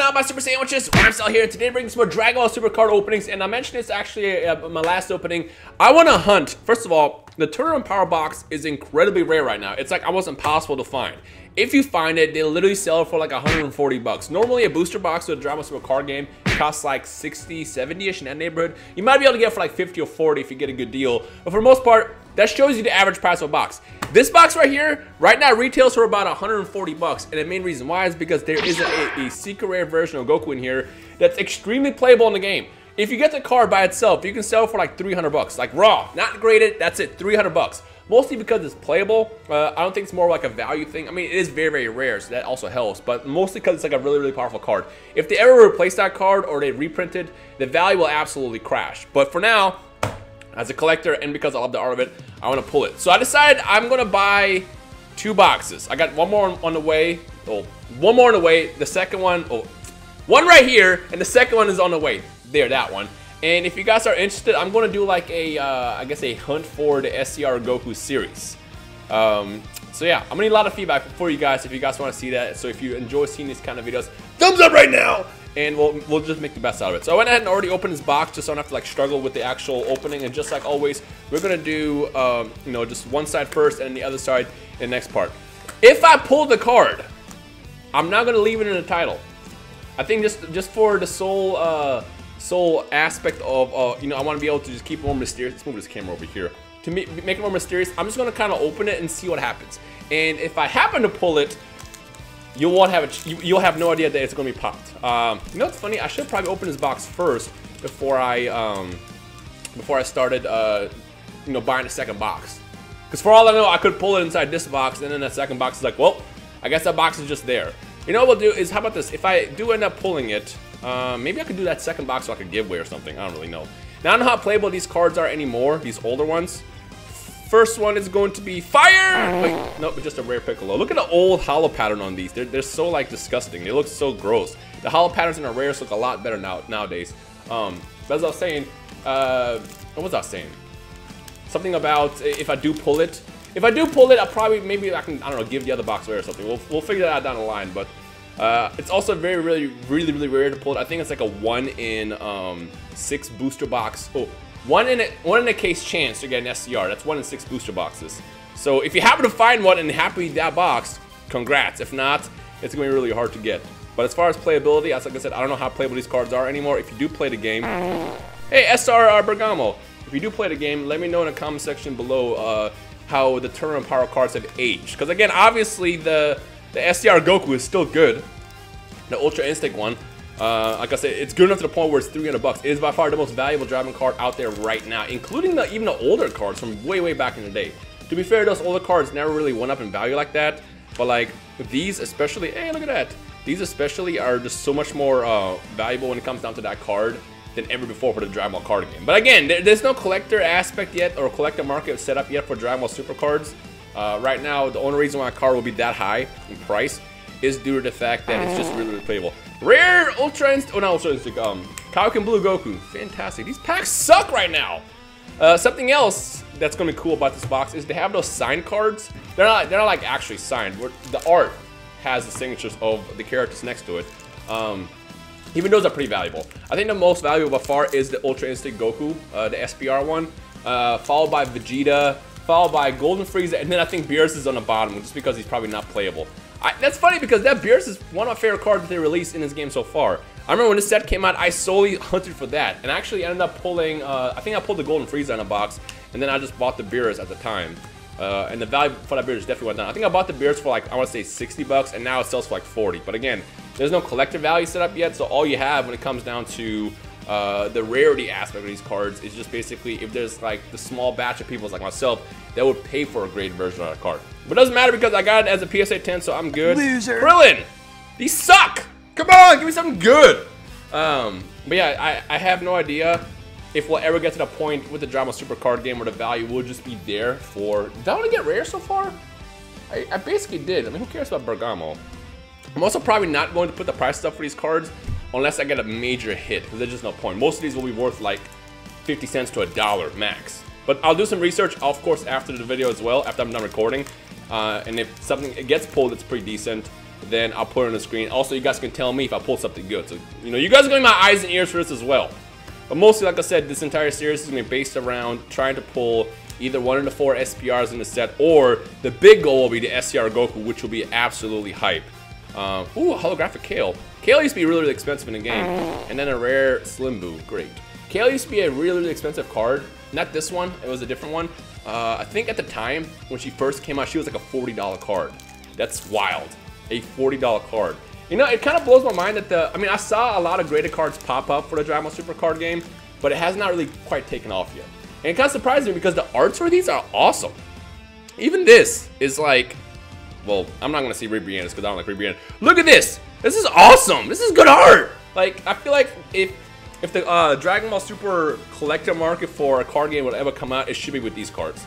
going on, my Super Sandwiches? Rhymestyle here. Today brings more Dragon Ball Super Card openings, and I mentioned this actually my last opening. I want to hunt. First of all, the Tournament of Power box is incredibly rare right now. It's like almost impossible to find. If you find it, they literally sell it for like 140 bucks. Normally, a booster box with a Dragon Ball Super Card game costs like 60, 70-ish in that neighborhood. You might be able to get it for like 50 or 40 if you get a good deal. But for the most part, that shows you the average price of a box. This box right here, right now, retails for about 140 bucks. And the main reason why is because there is a secret rare version of Goku in here that's extremely playable in the game. If you get the card by itself, you can sell it for like 300 bucks, like raw, not graded, that's it, 300 bucks. Mostly because it's playable. I don't think it's more like a value thing. I mean, it is very, very rare, so that also helps. But mostly because it's like a really, really powerful card. If they ever replace that card or they reprint it, the value will absolutely crash. But for now, as a collector and because I love the art of it, I want to pull it. So I decided I'm going to buy two boxes. I got one more on the way. Oh, one more on the way. The second one, oh, one right here, and the second one is on the way. There, that one. And if you guys are interested, I'm going to do like a, I guess a hunt for the SCR Goku series. So yeah, I'm going to need a lot of feedback for you guys if you guys want to see that. So if you enjoy seeing these kind of videos, thumbs up right now! And we'll just make the best out of it. So I went ahead and already opened this box just so I don't have to like struggle with the actual opening. And just like always, we're going to do, you know, just one side first and the other side in the next part. If I pull the card, I'm not going to leave it in the title. I think just for the sole... sole aspect of, you know, I want to be able to just keep it more mysterious. Let's move this camera over here. To make it more mysterious, I'm just going to kind of open it and see what happens. And if I happen to pull it, you won't have it, you'll have no idea that it's going to be popped. You know what's funny? I should probably open this box first before I started, you know, buying a second box. Because for all I know, I could pull it inside this box, and then that second box is like, well, I guess that box is just there. You know what we'll do is, how about this? If I do end up pulling it, maybe I could do that second box like a giveaway or something. I don't really know. Now I don't know how playable these cards are anymore, these older ones. First one is going to be fire! Wait, nope, just a rare Piccolo. Look at the old hollow pattern on these. They're so like disgusting. They look so gross. The hollow patterns in the rares look a lot better nowadays. As I was saying, what was I saying? Something about if I do pull it. If I do pull it, I'll probably, maybe I can, I don't know, give the other box away or something. We'll figure that out down the line, but... it's also very, really rare to pull it. I think it's like a 1 in 6 booster box. Oh, one in a case chance to get an SCR. That's 1 in 6 booster boxes. So if you happen to find one and happy that box, congrats. If not, it's gonna be really hard to get. But as far as playability, as like I said, I don't know how playable these cards are anymore. If you do play the game, hey SCR Bergamo, if you do play the game, let me know in the comment section below how the Tournament Power cards have aged. Because again, obviously the SCR Goku is still good. The Ultra Instinct one, like I said, it's good enough to the point where it's 300 bucks. It is by far the most valuable Dragon card out there right now, including even the older cards from way back in the day. To be fair, those older cards never really went up in value like that, but like these especially, hey, look at that. These especially are just so much more valuable when it comes down to that card than ever before for the Dragon Ball card game. But again, there's no collector aspect yet or collector market set up yet for Dragon Ball Super cards. Right now, the only reason why a card will be that high in price is due to the fact that it's just really, really playable. Rare Ultra Instinct, oh, not Ultra Instinct, Kaioken Blue Goku. Fantastic. These packs suck right now. Something else that's going to be cool about this box is they have those signed cards. They're not like actually signed. The art has the signatures of the characters next to it. Even those are pretty valuable. I think the most valuable by far is the Ultra Instinct Goku, the SBR one, followed by Vegeta, followed by Golden Frieza, and then I think Beerus is on the bottom, just because he's probably not playable. That's funny because that Beerus is one of my favorite cards that they released in this game so far. I remember when this set came out, I solely hunted for that, and I actually ended up pulling, I think I pulled the Golden Frieza in a box, and then I just bought the Beerus at the time. And the value for that Beerus definitely went down. I think I bought the Beerus for like, I want to say 60 bucks, and now it sells for like 40. But again, there's no collector value set up yet, so all you have when it comes down to the rarity aspect of these cards is just basically if there's like the small batch of people like myself that would pay for a graded version of a card. But it doesn't matter because I got it as a PSA 10, so I'm good. Loser. Krillin! These suck! Come on, give me something good! But yeah, I have no idea if we'll ever get to the point with the Dragon Ball Super Card game where the value will just be there for... Did I want to get rare so far? I basically did. I mean, who cares about Bergamo? I'm also probably not going to put the price up for these cards unless I get a major hit, because there's just no point. Most of these will be worth like 50 cents to $1 max. But I'll do some research, of course, after the video as well, after I'm done recording. And if something gets pulled, it's pretty decent. then I'll put it on the screen. Also, you guys can tell me if I pulled something good. So, you know, you guys are going to be my eyes and ears for this as well. But mostly, like I said, this entire series is going to be based around trying to pull either one of the four SPRs in the set, or the big goal will be the SCR Goku, which will be absolutely hype. Ooh, holographic Kale. Kale used to be really, really expensive in the game. And then a rare Slimboo. Great. Kale used to be a really, really expensive card. Not this one. It was a different one. I think at the time, when she first came out, she was like a $40 card. That's wild. A $40 card. You know, it kind of blows my mind that the... I mean, I saw a lot of graded cards pop up for the Dragon Ball Super Card game, but it has not really quite taken off yet. And it kind of surprised me because the arts for these are awesome. Even this is like... Well, I'm not going to see Ribrianne because I don't like Ribrianne. Look at this! This is awesome! This is good art! Like, I feel like if the Dragon Ball Super collector market for a card game would ever come out, it should be with these cards.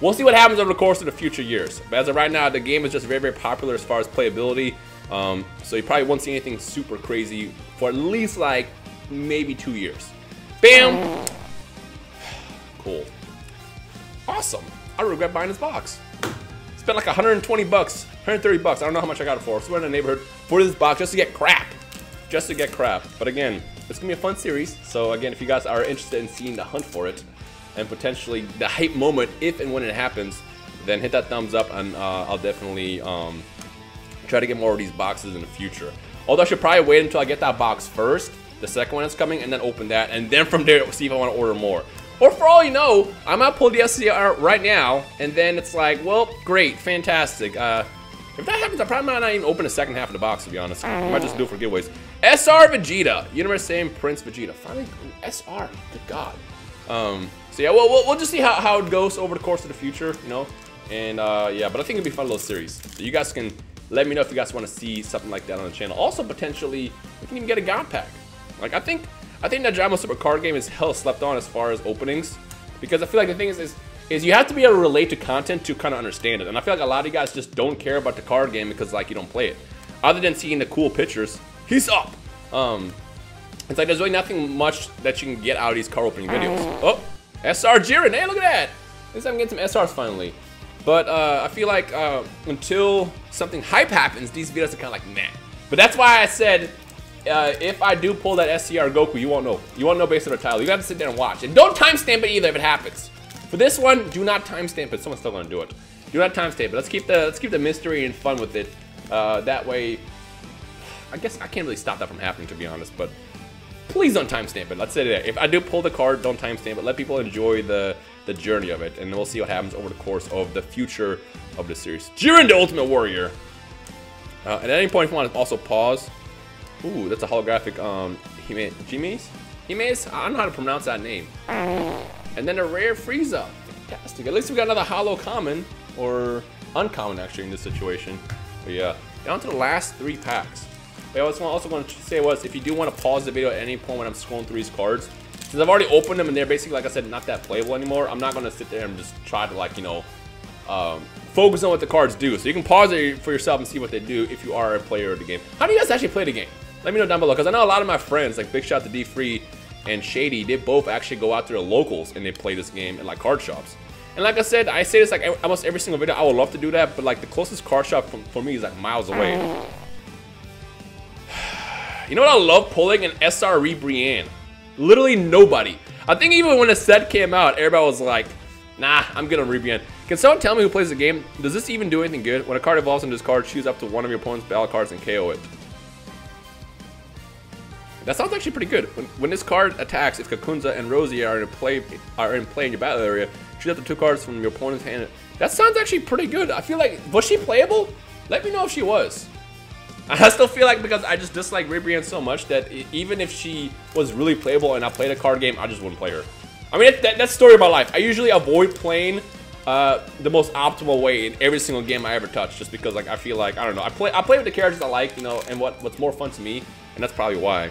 We'll see what happens over the course of the future years. But as of right now, the game is just very, very popular as far as playability. So you probably won't see anything super crazy for at least, like, maybe 2 years. Bam! Cool. Awesome. I regret buying this box. Spent like 120 bucks, 130 bucks. I don't know how much I got it for. So we're in the neighborhood for this box just to get crap. Just to get crap. But again, it's gonna be a fun series. So again, if you guys are interested in seeing the hunt for it and potentially the hype moment, if and when it happens, then hit that thumbs up and I'll definitely try to get more of these boxes in the future. Although I should probably wait until I get that box first, the second one that's coming, and then open that, and then from there see if I want to order more. Or for all you know, I might pull the SCR right now, and then it's like, well, great, fantastic. If that happens, I probably might not even open the second half of the box, to be honest. I might just do it for giveaways. SR Vegeta. Universe Same Prince Vegeta. Finally, SR. Good God. So yeah, we'll just see how it goes over the course of the future, you know? And yeah, but I think it'll be a fun little series. So you guys can let me know if you guys want to see something like that on the channel. Also, potentially, we can even get a God pack. Like, I think that Dragon Ball Super Card game is hell slept on as far as openings, because I feel like the thing is you have to be able to relate to content to kind of understand it, and I feel like a lot of you guys just don't care about the card game because, like, you don't play it. Other than seeing the cool pictures, he's up! It's like there's really nothing much that you can get out of these card opening videos. Oh! SR Jiren! Hey, look at that! At least I'm getting some SRs finally. But, I feel like, until something hype happens, these videos are kind of like, meh. But that's why I said... if I do pull that SCR Goku, you won't know. You won't know based on the title. You have to sit there and watch. And don't timestamp it either if it happens. For this one, do not timestamp it. Someone's still gonna do it. Do not timestamp it. Let's keep the mystery and fun with it. That way, I guess I can't really stop that from happening, to be honest. But please don't timestamp it. Let's say that if I do pull the card, don't timestamp it. Let people enjoy the journey of it, and we'll see what happens over the course of the future of the series. Jiren, the Ultimate Warrior. And at any point, if you want to also pause. Ooh, that's a holographic, Jimenez? I don't know how to pronounce that name. And then a rare Frieza. Fantastic. At least we got another holo common, or uncommon, actually, in this situation. But yeah, down to the last three packs. But I also want to say was, if you do want to pause the video at any point when I'm scrolling through these cards, since I've already opened them and they're basically, like I said, not that playable anymore, I'm not going to sit there and just try to, like, you know, focus on what the cards do. So you can pause it for yourself and see what they do if you are a player of the game. How do you guys actually play the game? Let me know down below, because I know a lot of my friends, like Big Shot to D Free and Shady, they both actually go out to their locals and they play this game at like card shops. And like I said, I say this like almost every single video. I would love to do that, but like the closest card shop for me is like miles away. You know what I love pulling? An SR Ribrianne. Literally nobody. I think even when the set came out, everybody was like, nah, I'm good on Ribrianne. Can someone tell me who plays the game? Does this even do anything good? When a card evolves into this card, choose up to one of your opponent's battle cards and KO it. That sounds actually pretty good. When this card attacks, if Kakunsa and Rosie are in play in your battle area, choose up to two cards from your opponent's hand. That sounds actually pretty good. I feel like, was she playable? Let me know if she was. I still feel like, because I just dislike Ribrianne so much, that even if she was really playable and I played a card game, I just wouldn't play her. I mean, that's the story of my life. I usually avoid playing the most optimal way in every single game I ever touch, just because, like, I feel like, I don't know, I play with the characters I like, you know, and what's more fun to me, and that's probably why.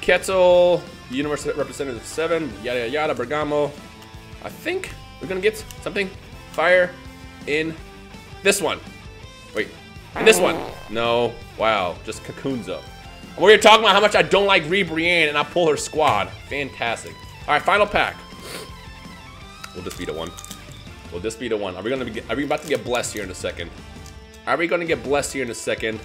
Ketzel, Universe Representative 7, yada yada yada, Bergamo. I think we're gonna get something fire in this one. Wait, in this one. No, wow, just Kakunsa. And we're here talking about how much I don't like Ribrianne, and I pull her squad. Fantastic. All right, final pack. Will this be the one? Will this be the one? Are we about to get blessed here in a second? Are we going to get blessed here in a second?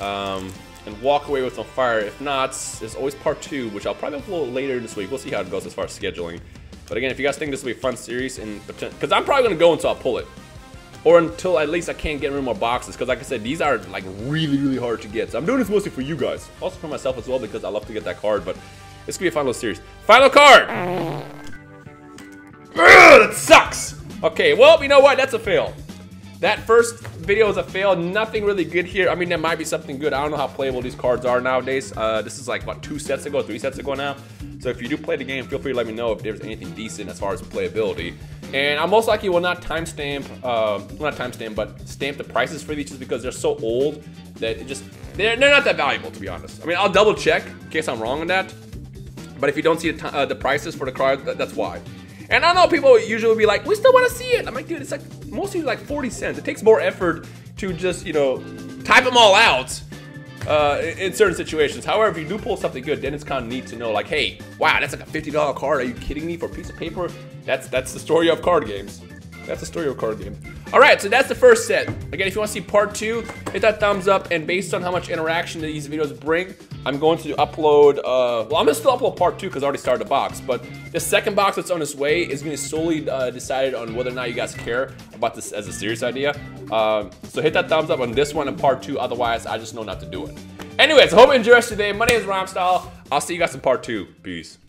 And walk away with some fire. If not, there's always part 2, which I'll probably upload later this week. We'll see how it goes as far as scheduling. But again, if you guys think this will be a fun series, and because I'm probably going to go until I pull it. Or until at least I can't get rid more boxes. Because like I said, these are like really hard to get. So I'm doing this mostly for you guys. Also for myself as well, because I love to get that card. But it's going to be a final series. Final card! That sucks! Okay, well, you know what? That's a fail. That first video is a fail. Nothing really good here. I mean, there might be something good. I don't know how playable these cards are nowadays. This is like, what, 3 sets ago now? So if you do play the game, feel free to let me know if there's anything decent as far as playability. And I most likely will not timestamp, but stamp the prices for these just because they're so old that it just, they're not that valuable, to be honest. I mean, I'll double check in case I'm wrong on that. But if you don't see the prices for the cards, that's why. And I know people usually be like, we still want to see it. I'm like, dude, it's like mostly like 40 cents. It takes more effort to just, you know, type them all out in certain situations. However, if you do pull something good, then it's kind of neat to know like, hey, wow, that's like a $50 card. Are you kidding me? For a piece of paper? That's the story of card games. That's the story of card game. All right, so that's the first set. Again, if you want to see part 2, hit that thumbs up. And based on how much interaction these videos bring, I'm going to upload, well, I'm going to still upload part 2 because I already started the box, but the second box that's on its way is going to be solely decided on whether or not you guys care about this as a serious idea. So hit that thumbs up on this one and part 2, otherwise I just know not to do it. Anyways, I hope you enjoyed today. My name is Rhymestyle. I'll see you guys in part 2. Peace.